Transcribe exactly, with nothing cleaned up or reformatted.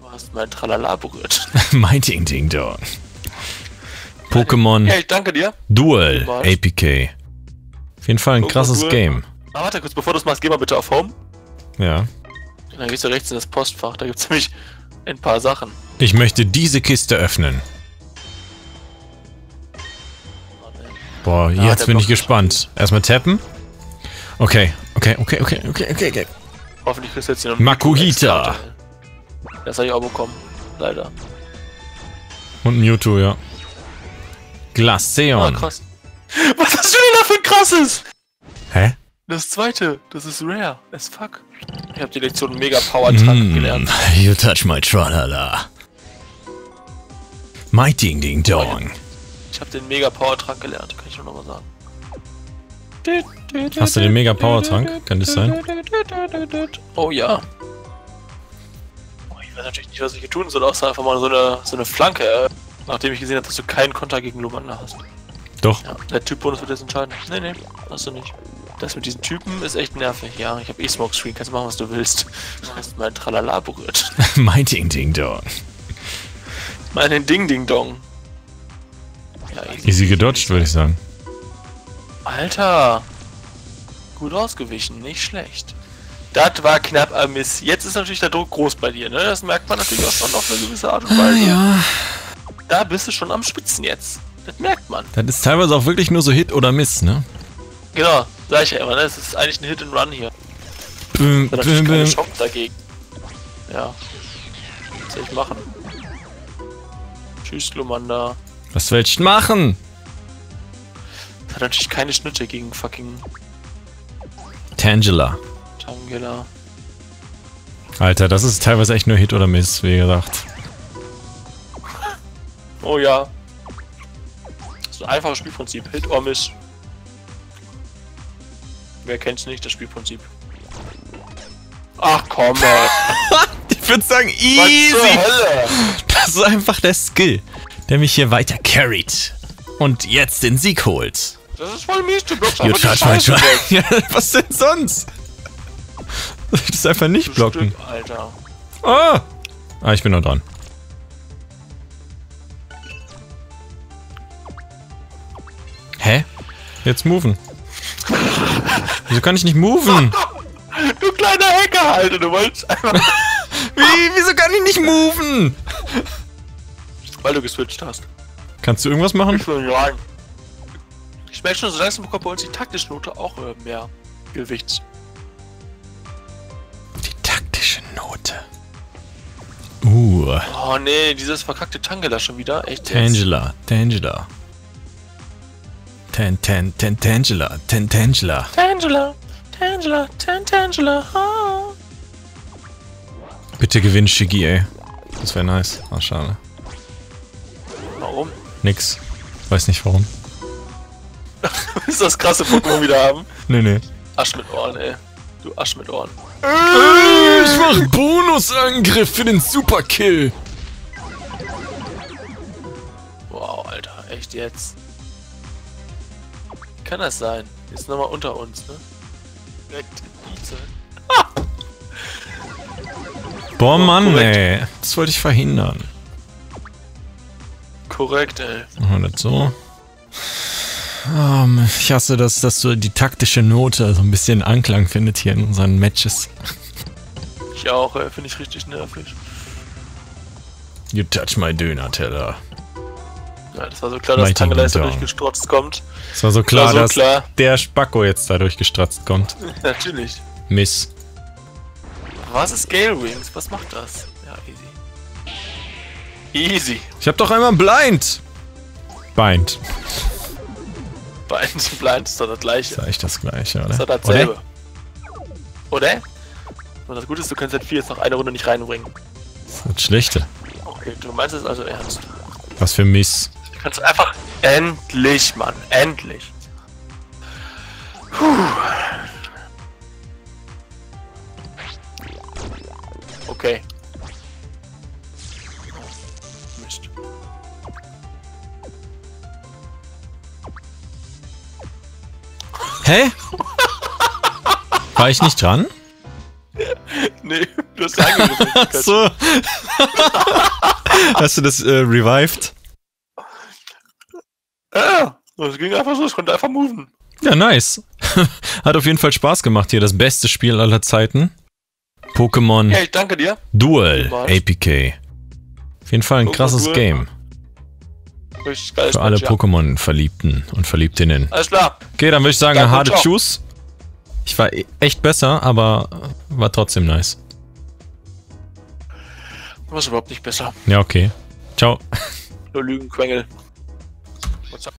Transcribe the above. Du hast mein Tralala berührt. Mein Ding Ding Dong. Pokémon hey, danke dir. Duel A P K. Auf jeden Fall ein Pokémon krasses Duel. Game. Ah, warte kurz, bevor du es machst, geh mal bitte auf Home. Ja. Dann gehst du rechts in das Postfach, da gibt es nämlich ein paar Sachen. Ich möchte diese Kiste öffnen. Boah, ah, jetzt bin ich gespannt. Erstmal tappen. Okay, okay, okay, okay, okay, okay, okay. Hoffentlich kriegst du jetzt hier noch einen Makuhita. Das habe ich auch bekommen, leider. Und Mewtwo, ja. Glaceon. Ah, krass. Was hast du denn da für ein krasses? Hä? Das zweite, das ist rare as fuck. Ich habe die Lektion Mega-Power-Trank mm, gelernt. You touch my tralala. My ding ding dong. Ich habe den Mega-Power-Trank gelernt, kann ich nur nochmal sagen. Hast du den Mega-Power-Trank? Kann das sein? Oh ja. Ich weiß natürlich nicht, was ich hier tun soll, außer einfach mal so eine, so eine Flanke. Nachdem ich gesehen habe, dass du keinen Konter gegen Glumanda hast. Doch. Ja, der Typ-Bonus wird das entscheiden. Nee, nee, hast du nicht. Das mit diesen Typen ist echt nervig. Ja, ich habe e-Smog-Screen, kannst machen, was du willst. Du hast mein Tralala berührt. Mein Ding-Ding-Dong. Mein Ding-Ding-Dong. Ja, easy, easy gedodged, würde ich sagen. Alter! Gut ausgewichen, nicht schlecht. Das war knapp am Miss. Jetzt ist natürlich der Druck groß bei dir, ne? Das merkt man natürlich auch schon auf eine gewisse Art und Weise. Ja. Da bist du schon am Spitzen jetzt. Das merkt man. Das ist teilweise auch wirklich nur so Hit oder Miss, ne? Genau, sag ich ja immer, ne? Das ist eigentlich ein Hit and Run hier. Büm, das ist natürlich keine Chance dagegen. Ja. Was soll ich machen? Tschüss, Glumanda. Was willst du machen? Das hat natürlich keine Schnitte gegen fucking... Tangela. Tangela. Alter, das ist teilweise echt nur Hit oder Miss, wie gesagt. Oh ja. Das ist ein einfaches Spielprinzip. Hit or Miss. Wer kennt's nicht, das Spielprinzip? Ach komm, ey. Ich würde sagen, easy. Was zur Hölle? Das ist einfach der Skill, der mich hier weiter carried. Und jetzt den Sieg holt. Das ist voll mies, du blockst einfach die Scheiße weg. Was denn sonst? Soll ich das einfach nicht du blocken? Stück, Alter. Ah! Ah, ich bin noch dran. Hä? Jetzt moven. Wieso kann ich nicht moven? Du kleiner Hacker, Alter, du wolltest einfach... Wie? Wieso kann ich nicht moven? Weil du geswitcht hast. Kannst du irgendwas machen? Ich will nicht rein. Ich merke schon, so langsam bekommt bei uns die taktische Note auch mehr Gewichts. Die taktische Note. Uh. Oh nee, dieses verkackte Tangela schon wieder. Echt jetzt. Tangela, Tangela. Ten, ten, ten, Tangela, ten, Tangela. Tangela, Tangela, ten, Tangela. Oh. Bitte gewinn Shiggy, ey. Das wäre nice. Ach, schade. Warum? Nix. Weiß nicht warum. Willst du das krasse Pokémon wieder haben? Nee, nee. Asch mit Ohren, ey. Du Asch mit Ohren. Äh, ich mach Bonusangriff für den Superkill. Wow, Alter. Echt jetzt? Wie kann das sein? Jetzt nochmal unter uns, ne? Direkt in die Zeit. Boah, Mann, ey. Das wollte ich verhindern. Korrekt, ey. Machen wir das so. Um, ich hasse das, dass so die taktische Note so ein bisschen Anklang findet hier in unseren Matches. Ich auch, ey. Finde ich richtig nervig. You touch my Döner-Teller. Ja, das war so klar, dass Tangela jetzt dadurch gestratzt kommt. Das war so klar, war so dass klar. der Spacko jetzt dadurch gestratzt kommt. Natürlich. Miss. Was ist Gale Wings? Was macht das? Ja, easy. Easy. Ich hab doch einmal blind. Bind. Bind, blind ist doch das gleiche. Das ist echt das gleiche, oder? Das ist doch dasselbe. Oder? Oder? Und das Gute ist, du kannst halt vier jetzt noch eine Runde nicht reinbringen. Das ist das Schlechte. Okay, du meinst es also ernst. Was für Mist. Du kannst einfach... Endlich, Mann. Endlich. Puh. Okay. Hä? War ich nicht dran? Nee, du hast angerufen. Achso. Hast du das äh, revived? Ja, das ging einfach so, ich konnte einfach moven. Ja, nice. Hat auf jeden Fall Spaß gemacht hier, das beste Spiel aller Zeiten. Pokémon hey, danke dir. Duel, A P K. Auf jeden Fall ein Pokémon krasses Duel. Game. Richtig geil. Für alle ja. Pokémon-Verliebten und Verliebtinnen. Alles klar. Okay, dann würde ich sagen, danke, harte Tschüss. Ich war echt besser, aber war trotzdem nice. Du warst überhaupt nicht besser. Ja, okay. Ciao. Nur Lügenquengel.